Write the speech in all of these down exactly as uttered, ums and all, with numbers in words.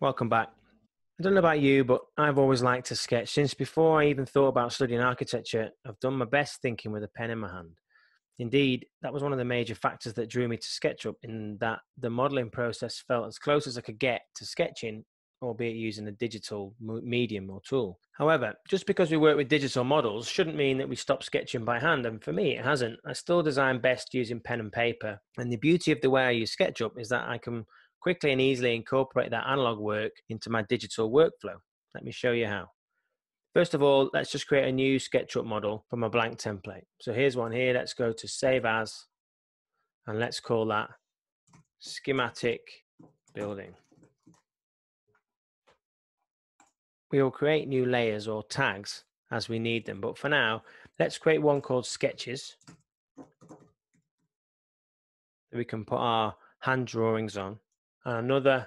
Welcome back. I don't know about you, but I've always liked to sketch. Since before I even thought about studying architecture, I've done my best thinking with a pen in my hand. Indeed, that was one of the major factors that drew me to SketchUp, in that the modeling process felt as close as I could get to sketching, albeit using a digital medium or tool. However, just because we work with digital models shouldn't mean that we stop sketching by hand, and for me it hasn't. I still design best using pen and paper, and the beauty of the way I use SketchUp is that I can quickly and easily incorporate that analog work into my digital workflow. Let me show you how. First of all, let's just create a new SketchUp model from a blank template. So here's one here. Let's go to Save As, and let's call that Schematic Building. We will create new layers or tags as we need them, but for now, let's create one called Sketches that we can put our hand drawings on, and another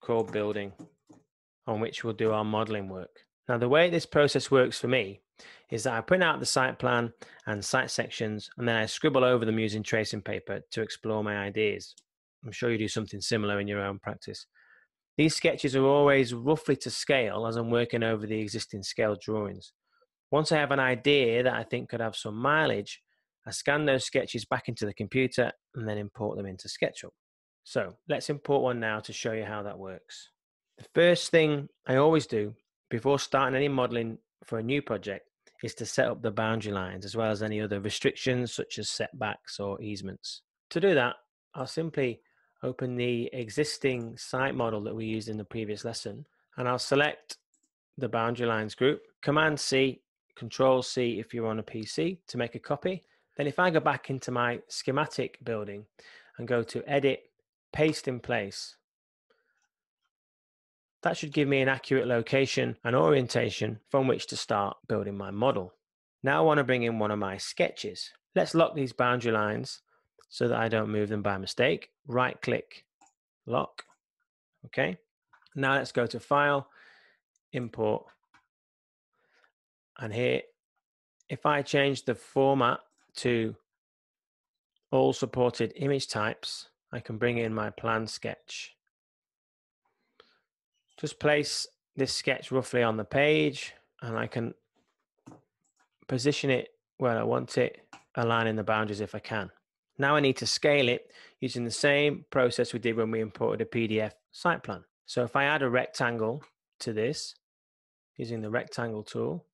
called Building, on which we'll do our modeling work. Now, the way this process works for me is that I print out the site plan and site sections, and then I scribble over them using tracing paper to explore my ideas. I'm sure you do something similar in your own practice. These sketches are always roughly to scale as I'm working over the existing scale drawings. Once I have an idea that I think could have some mileage, I scan those sketches back into the computer and then import them into SketchUp. So let's import one now to show you how that works. The first thing I always do before starting any modeling for a new project is to set up the boundary lines, as well as any other restrictions such as setbacks or easements. To do that, I'll simply open the existing site model that we used in the previous lesson, and I'll select the boundary lines group, Command C, Control C if you're on a P C to make a copy. Then if I go back into my schematic building and go to Edit, Paste in Place, that should give me an accurate location and orientation from which to start building my model. Now I want to bring in one of my sketches. Let's lock these boundary lines so that I don't move them by mistake. Right click, lock. Okay. Now let's go to File, Import. And here, if I change the format to all supported image types, I can bring in my plan sketch. Just place this sketch roughly on the page, and I can position it where I want it, aligning the boundaries if I can. Now I need to scale it using the same process we did when we imported a P D F site plan. So if I add a rectangle to this using the rectangle tool,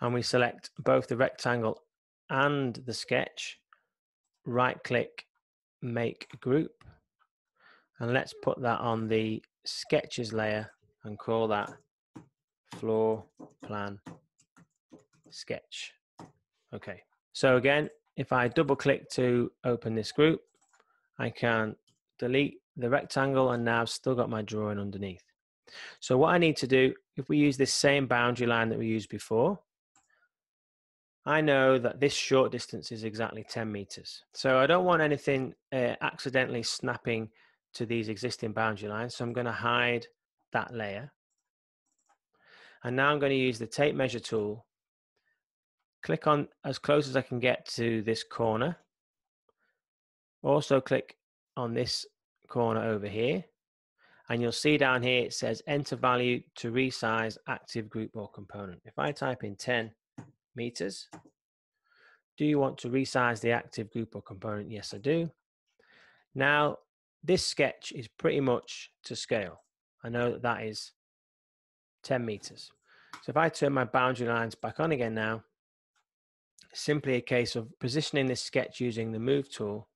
and we select both the rectangle and the sketch, right click, make group, and let's put that on the sketches layer and call that floor plan sketch. Okay. So again, if I double click to open this group, I can delete the rectangle, and now I've still got my drawing underneath. So what I need to do, if we use this same boundary line that we used before, I know that this short distance is exactly ten meters. So I don't want anything uh, accidentally snapping to these existing boundary lines. So I'm going to hide that layer. And now I'm going to use the tape measure tool. Click on as close as I can get to this corner. Also click on this corner over here, and you'll see down here it says enter value to resize active group or component. If I type in ten meters, do you want to resize the active group or component? Yes, I do. Now this sketch is pretty much to scale. I know that that is ten meters. So if I turn my boundary lines back on again now, simply a case of positioning this sketch using the move tool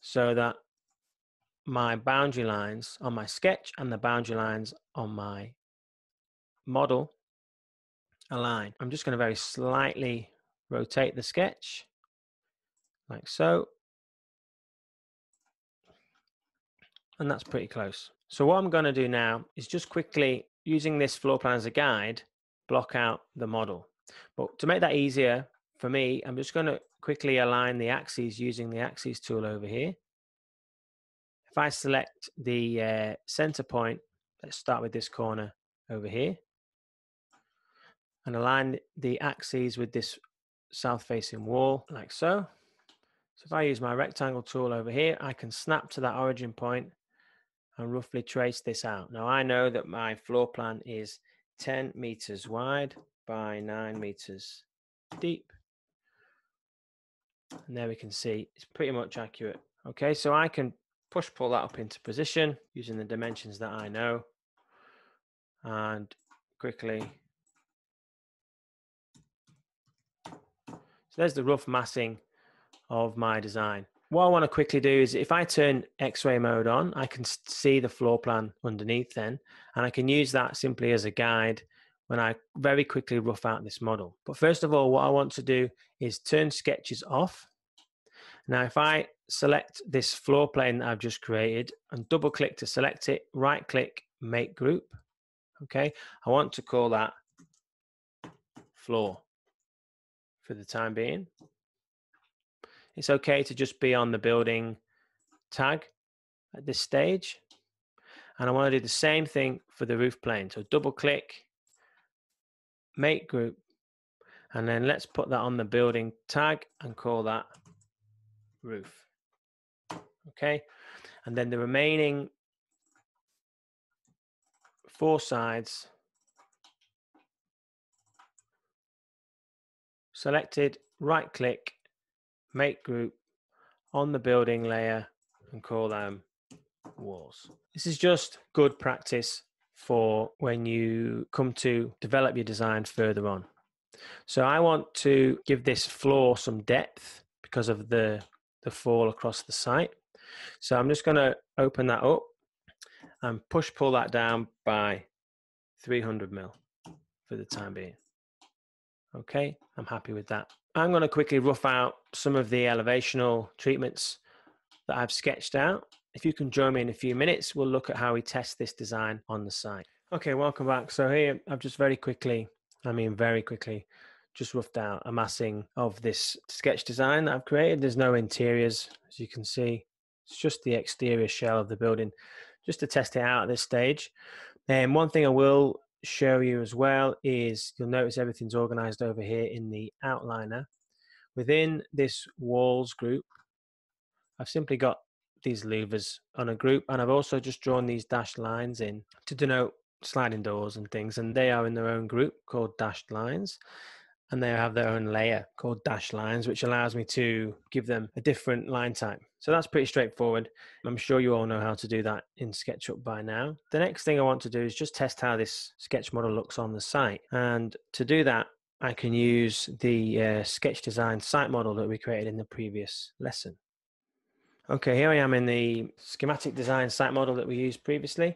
so that my boundary lines on my sketch and the boundary lines on my model align. I'm just going to very slightly rotate the sketch like so, and that's pretty close. So what I'm going to do now is just quickly, using this floor plan as a guide, block out the model. But to make that easier for me, I'm just going to quickly align the axes using the axes tool over here. If I select the uh, center point, let's start with this corner over here, and align the axes with this south facing wall like so. So if I use my rectangle tool over here, I can snap to that origin point and roughly trace this out. Now I know that my floor plan is ten meters wide by nine meters deep. And there we can see it's pretty much accurate. Okay, so I can push pull that up into position using the dimensions that I know and quickly. So there's the rough massing of my design. What I want to quickly do is if I turn X-ray mode on, I can see the floor plan underneath then, and I can use that simply as a guide when I very quickly rough out this model. But first of all, what I want to do is turn sketches off. Now, if I select this floor plane that I've just created and double click to select it, right click, make group. Okay, I want to call that floor for the time being. It's okay to just be on the building tag at this stage. And I want to do the same thing for the roof plane. So double click, make group, and then let's put that on the building tag and call that roof. Okay, and then the remaining four sides selected, right click, make group on the building layer and call them walls. This is just good practice for when you come to develop your design further on. So I want to give this floor some depth because of the, the fall across the site. So I'm just going to open that up and push pull that down by three hundred mil for the time being. Okay, I'm happy with that. I'm going to quickly rough out some of the elevational treatments that I've sketched out. If you can join me in a few minutes, we'll look at how we test this design on the site. Okay, welcome back. So here I've just very quickly, I mean very quickly, just roughed out a massing of this sketch design that I've created. There's no interiors, as you can see. It's just the exterior shell of the building, just to test it out at this stage. And one thing I will show you as well is you'll notice everything's organized over here in the outliner. Within this walls group, I've simply got these louvers on a group, and I've also just drawn these dashed lines in to denote sliding doors and things, and they are in their own group called dashed lines, and they have their own layer called dashed lines, which allows me to give them a different line type. So that's pretty straightforward. I'm sure you all know how to do that in SketchUp by now. The next thing I want to do is just test how this sketch model looks on the site, and to do that I can use the uh, sketch design site model that we created in the previous lesson. Okay, here I am in the schematic design site model that we used previously.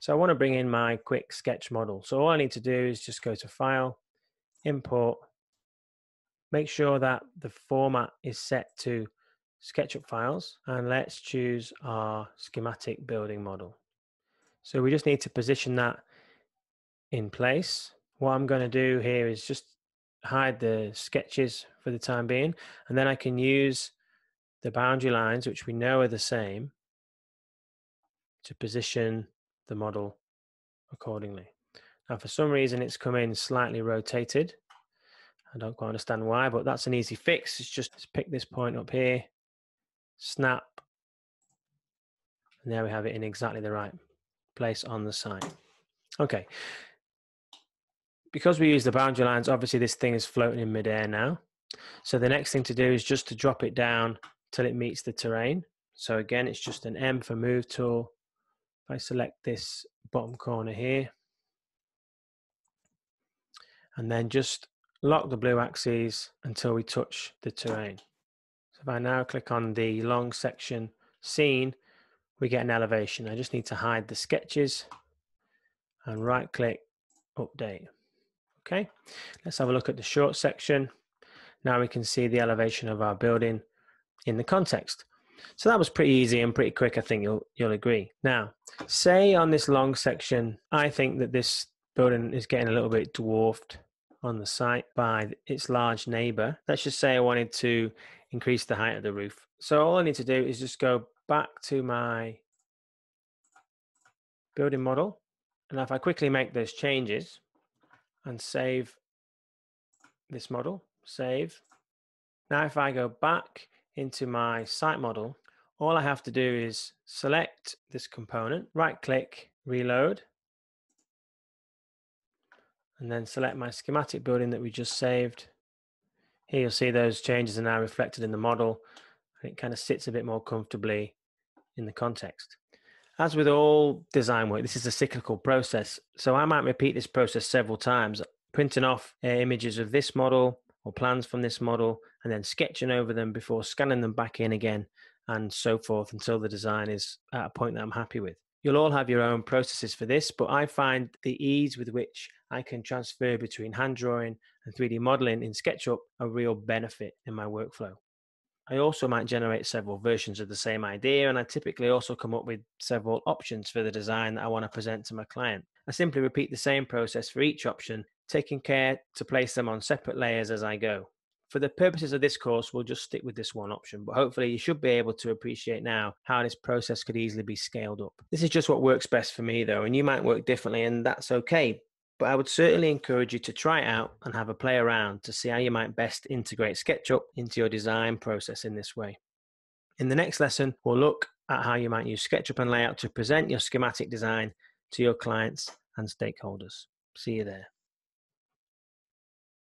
So I want to bring in my quick sketch model. So all I need to do is just go to File, Import, make sure that the format is set to SketchUp files, and let's choose our schematic building model. So we just need to position that in place. What I'm going to do here is just hide the sketches for the time being, and then I can use the boundary lines, which we know are the same, to position the model accordingly. Now, for some reason, it's come in slightly rotated. I don't quite understand why, but that's an easy fix. It's just let's pick this point up here, snap, and there we have it in exactly the right place on the site. Okay. Because we use the boundary lines, obviously this thing is floating in midair now. So the next thing to do is just to drop it down till it meets the terrain. So again, it's just an M for move tool. If I select this bottom corner here, and then just lock the blue axes until we touch the terrain. So if I now click on the long section scene, we get an elevation. I just need to hide the sketches and right click, update. Okay, let's have a look at the short section. Now we can see the elevation of our building in the context. So that was pretty easy and pretty quick, I think you'll, you'll agree. Now, say on this long section, I think that this building is getting a little bit dwarfed on the site by its large neighbor. Let's just say I wanted to increase the height of the roof. So all I need to do is just go back to my building model. And if I quickly make those changes and save this model, save. Now if I go back into my site model, all I have to do is select this component, right click, reload, and then select my schematic building that we just saved. Here you'll see those changes are now reflected in the model, and it kind of sits a bit more comfortably in the context. As with all design work, this is a cyclical process, so I might repeat this process several times, printing off uh, images of this model or plans from this model, and then sketching over them before scanning them back in again, and so forth until the design is at a point that I'm happy with. You'll all have your own processes for this, but I find the ease with which I can transfer between hand drawing and three D modeling in SketchUp a real benefit in my workflow. I also might generate several versions of the same idea, and I typically also come up with several options for the design that I want to present to my client. I simply repeat the same process for each option, taking care to place them on separate layers as I go. For the purposes of this course, we'll just stick with this one option, but hopefully you should be able to appreciate now how this process could easily be scaled up. This is just what works best for me though, and you might work differently, and that's okay. But I would certainly encourage you to try it out and have a play around to see how you might best integrate SketchUp into your design process in this way. In the next lesson, we'll look at how you might use SketchUp and Layout to present your schematic design to your clients and stakeholders. See you there.